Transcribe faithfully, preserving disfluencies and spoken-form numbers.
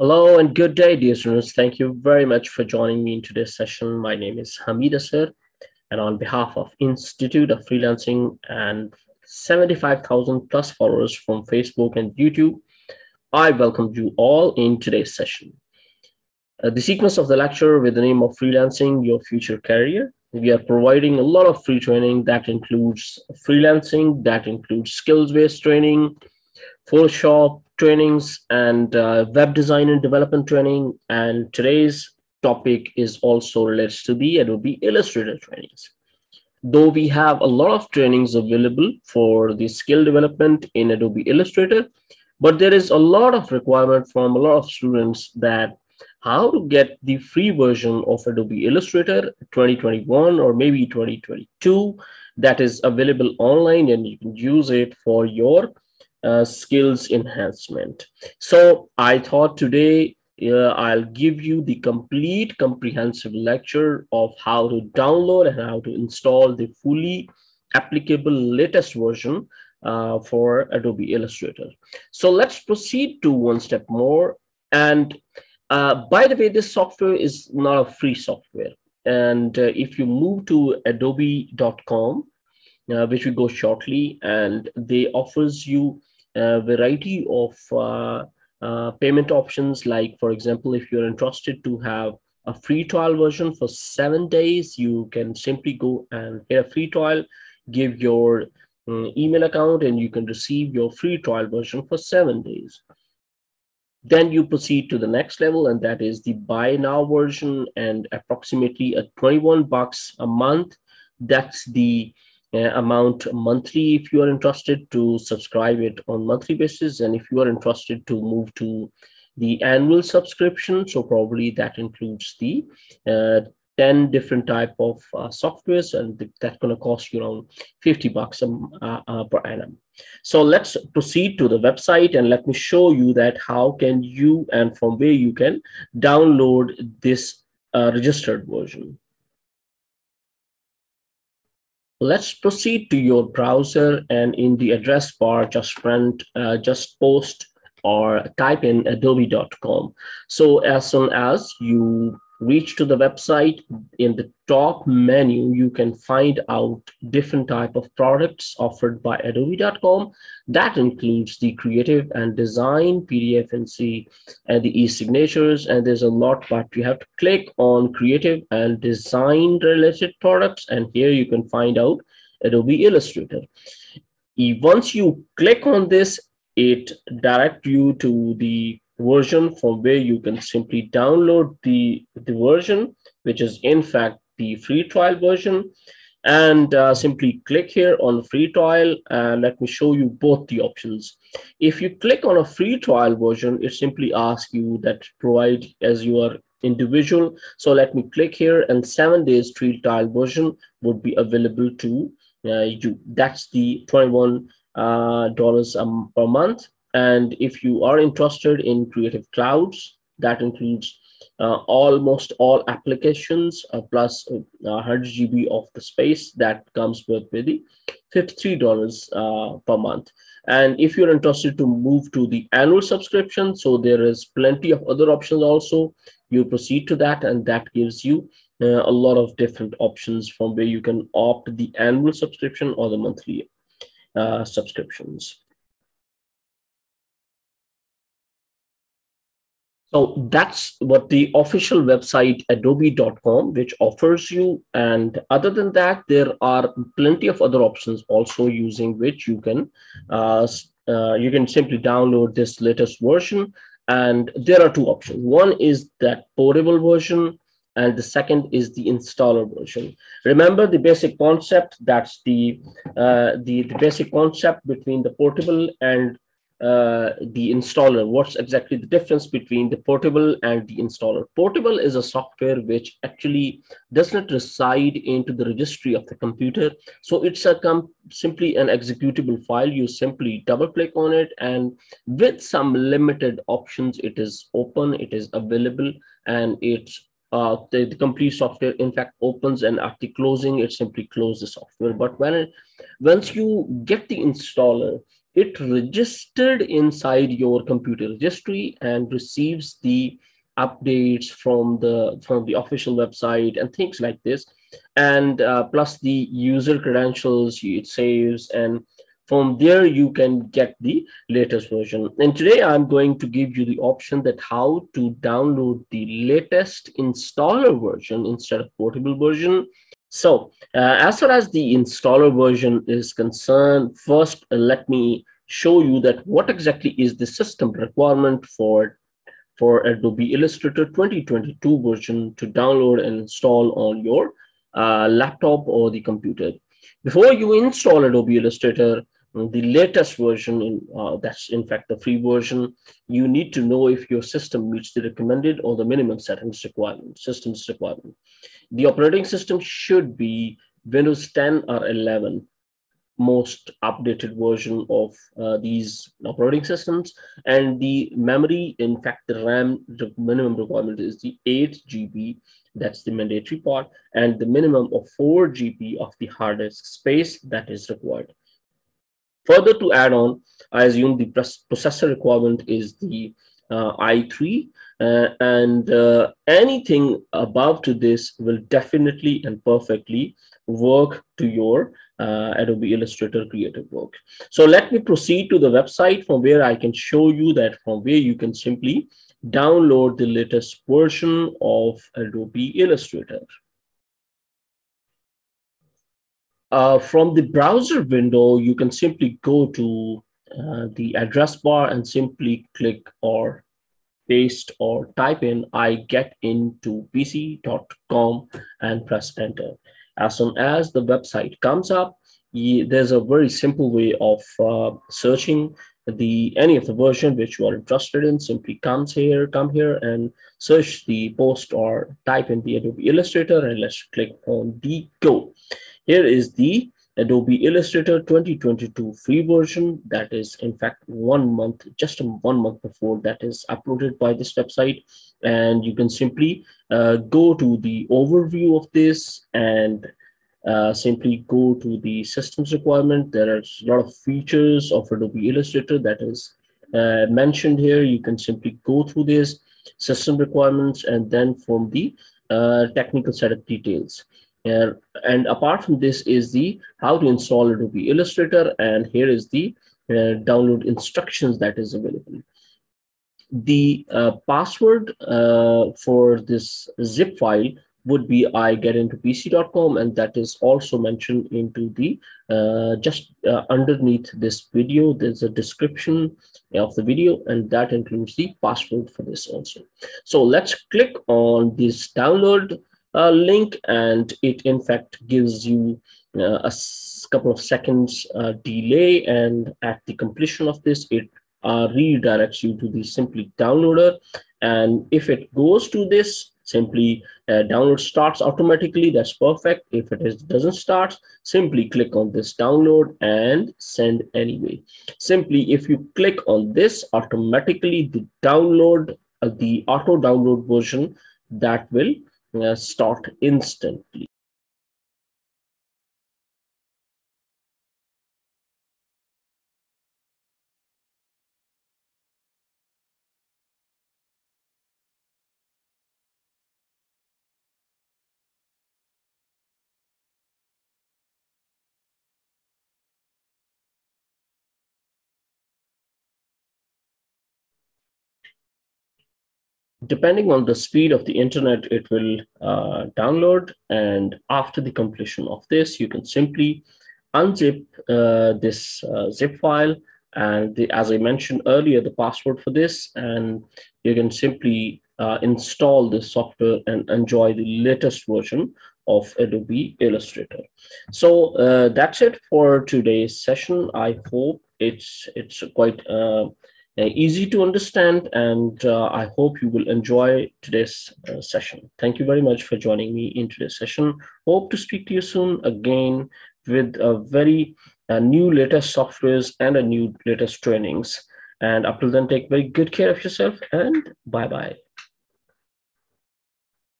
Hello and good day, dear students. Thank you very much for joining me in today's session. My name is Hameed Asghar, and on behalf of Institute of Freelancing and seventy-five thousand plus followers from Facebook and YouTube, I welcome you all in today's session. Uh, the sequence of the lecture with the name of Freelancing Your Future Career. We are providing a lot of free training that includes freelancing, that includes skills-based training, Photoshop trainings, and uh, web design and development training. And today's topic is also related to the Adobe Illustrator trainings. Though we have a lot of trainings available for the skill development in Adobe Illustrator, but there is a lot of requirement from a lot of students that how to get the free version of Adobe Illustrator twenty twenty-one or maybe twenty twenty-two that is available online, and you can use it for your Uh, skills enhancement. So I thought today uh, I'll give you the complete comprehensive lecture of how to download and how to install the fully applicable latest version uh, for Adobe Illustrator. So let's proceed to one step more. And uh, by the way, this software is not a free software. And uh, if you move to Adobe dot com, uh, which we go shortly, and they offers you a variety of uh, uh, payment options. Like, for example, if you're interested to have a free trial version for seven days, you can simply go and get a free trial, give your um, email account, and you can receive your free trial version for seven days. Then you proceed to the next level, and that is the buy now version, and approximately at twenty-one bucks a month. That's the Uh, amount monthly if you are interested to subscribe it on monthly basis. And if you are interested to move to the annual subscription, so probably that includes the uh, ten different type of uh, softwares, and th that's going to cost you around fifty bucks a, uh, uh, per annum. So let's proceed to the website, and let me show you that how can you and from where you can download this uh, registered version. Let's proceed to your browser, and in the address bar, just print, uh, just post or type in Adobe dot com. So as soon as you reach to the website, in the top menu, you can find out different type of products offered by Adobe dot com. That includes the creative and design, P D F and C, and the e-signatures, and there's a lot, but you have to click on creative and design related products, and here you can find out Adobe Illustrator. Once you click on this, it directs you to the version from where you can simply download the the version, which is in fact the free trial version, and uh, simply click here on free trial. And let me show you both the options. If you click on a free trial version, it simply asks you that provide as your individual. So let me click here, and seven days free trial version would be available to uh, you. That's the twenty-one dollars uh, um, per month. And if you are interested in Creative Clouds, that includes uh, almost all applications uh, plus uh, one hundred gigabytes of the space. That comes with the fifty-three dollars uh, per month. And if you're interested to move to the annual subscription, so there is plenty of other options also. You proceed to that, and that gives you uh, a lot of different options from where you can opt the annual subscription or the monthly uh, subscriptions. So that's what the official website Adobe dot com, which offers you. And other than that, there are plenty of other options also, using which you can uh, uh, you can simply download this latest version. And there are two options. One is that portable version, and the second is the installer version. Remember the basic concept. That's the uh, the, the basic concept between the portable and Uh, the installer. What's exactly the difference between the portable and the installer? Portable is a software which actually does not reside into the registry of the computer. So it's a com simply an executable file. You simply double click on it, and with some limited options, it is open, it is available, and it's Uh, the, the complete software, in fact, opens, and after closing, it simply closes the software. But when it, once you get the installer, it registered inside your computer registry and receives the updates from the from the official website and things like this, and uh, plus the user credentials it saves, and from there you can get the latest version. And today I'm going to give you the option that how to download the latest installer version instead of portable version. So uh, as far as the installer version is concerned, first uh, let me show you that what exactly is the system requirement for for Adobe Illustrator twenty twenty-two version to download and install on your uh, laptop or the computer. Before you install Adobe Illustrator, the latest version, in, uh, that's in fact the free version, you need to know if your system meets the recommended or the minimum settings requirement, systems requirement. The operating system should be Windows ten or eleven, most updated version of uh, these operating systems, and the memory, in fact the RAM, the minimum requirement is the eight G B, that's the mandatory part, and the minimum of four G B of the hard disk space that is required. Further to add on, I assume the processor requirement is the uh, i three, uh, and uh, anything above to this will definitely and perfectly work to your Uh, Adobe Illustrator creative work. So let me proceed to the website from where I can show you that from where you can simply download the latest version of Adobe Illustrator. Uh, from the browser window, you can simply go to uh, the address bar and simply click or paste or type in I get into P C dot com and press enter. As soon as the website comes up, you, there's a very simple way of uh, searching the any of the version which you are interested in. Simply comes here, come here and search the post or type in the Adobe Illustrator, and let's click on the go. Here is the Adobe Illustrator twenty twenty-two free version that is in fact one month, just one month before that is uploaded by this website. And you can simply uh, go to the overview of this and uh, simply go to the systems requirement. There are a lot of features of Adobe Illustrator that is uh, mentioned here. You can simply go through this system requirements and then from the uh, technical setup details. Uh, and apart from this is the how to install Adobe Illustrator, and here is the uh, download instructions that is available. The uh, password uh, for this zip file would be I get into P C dot com, and that is also mentioned into the uh, just uh, underneath this video. There's a description of the video, and that includes the password for this also. So let's click on this download Uh, link, and it in fact gives you uh, a couple of seconds uh, delay, and at the completion of this it uh, redirects you to the simply downloader, and if it goes to this simply uh, download starts automatically, that's perfect. If it is, doesn't start, simply click on this download and send anyway. Simply if you click on this, automatically the download uh, the auto download version that will Uh, start instantly. Depending on the speed of the internet, it will uh, download, and after the completion of this, you can simply unzip uh, this uh, zip file, and the, as I mentioned earlier, the password for this, and you can simply uh, install this software and enjoy the latest version of Adobe Illustrator. So uh, that's it for today's session. I hope it's, it's quite uh, Uh, easy to understand, and uh, I hope you will enjoy today's uh, session. Thank you very much for joining me in today's session. Hope to speak to you soon again with a very uh, new latest softwares and a new latest trainings. And up till then, take very good care of yourself, and bye-bye.